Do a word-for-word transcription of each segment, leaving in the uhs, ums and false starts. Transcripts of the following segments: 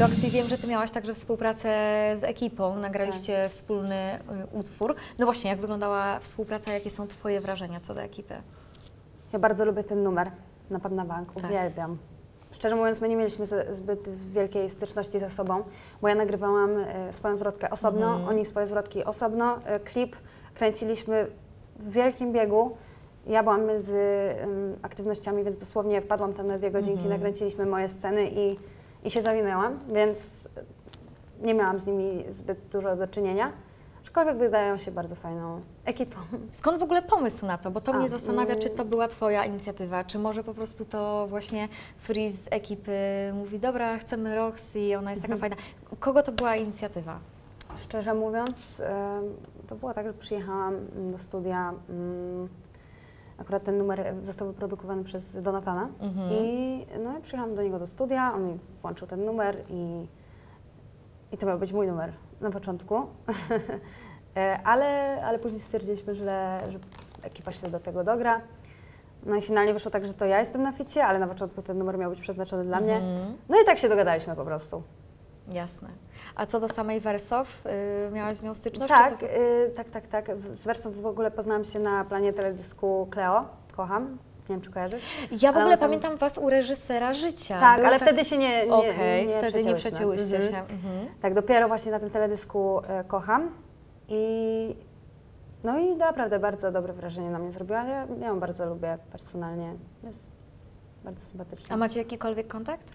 Roxy, wiem, że ty miałaś także współpracę z ekipą, nagraliście tak. wspólny utwór. No właśnie, jak wyglądała współpraca, jakie są twoje wrażenia co do ekipy? Ja bardzo lubię ten numer, Napad na bank, uwielbiam. Tak. Szczerze mówiąc, my nie mieliśmy zbyt wielkiej styczności ze sobą, bo ja nagrywałam swoją zwrotkę osobno, mhm. oni swoje zwrotki osobno. Klip kręciliśmy w wielkim biegu. Ja byłam między um, aktywnościami, więc dosłownie wpadłam tam na dwie godzinki, mm-hmm. nakręciliśmy moje sceny i, i się zawinęłam, więc nie miałam z nimi zbyt dużo do czynienia, aczkolwiek wydają się bardzo fajną ekipą. Skąd w ogóle pomysł na to? Bo to A, mnie zastanawia, mm, czy to była twoja inicjatywa, czy może po prostu to właśnie Friz z ekipy mówi, dobra, chcemy Roxy, ona jest taka mm-hmm. fajna. Kogo to była inicjatywa? Szczerze mówiąc, to było tak, że przyjechałam do studia. Akurat ten numer został wyprodukowany przez Donatana mhm. i no, przyjechałam do niego do studia, on mi włączył ten numer i, i to miał być mój numer na początku, ale, ale później stwierdziliśmy, że, że ekipa się do tego dogra. No i finalnie wyszło tak, że to ja jestem na ficie, ale na początku ten numer miał być przeznaczony dla mhm. mnie. No i tak się dogadaliśmy po prostu. Jasne. A co do samej Wersow, yy, miałaś z nią styczność? Tak, to... yy, tak, tak, tak. Z Wersow w ogóle poznałam się na planie teledysku Cleo. Kocham. Nie wiem, czy kojarzysz? Ja w ogóle tam... pamiętam was u reżysera Życia. Tak, Była ale tak... wtedy się nie, nie, okay, nie wtedy nie przecięłyście mhm. się. Mhm. Tak, dopiero właśnie na tym teledysku yy, Kocham. I no i naprawdę bardzo dobre wrażenie na mnie zrobiła. Ja, ja ją bardzo lubię personalnie. Jest bardzo sympatyczna. A macie jakikolwiek kontakt?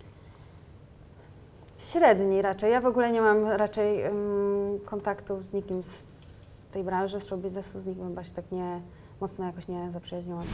Średni raczej. Ja w ogóle nie mam raczej um, kontaktów z nikim z tej branży, z show biznesu, z nikim chyba się tak nie, mocno jakoś nie zaprzyjaźniłam.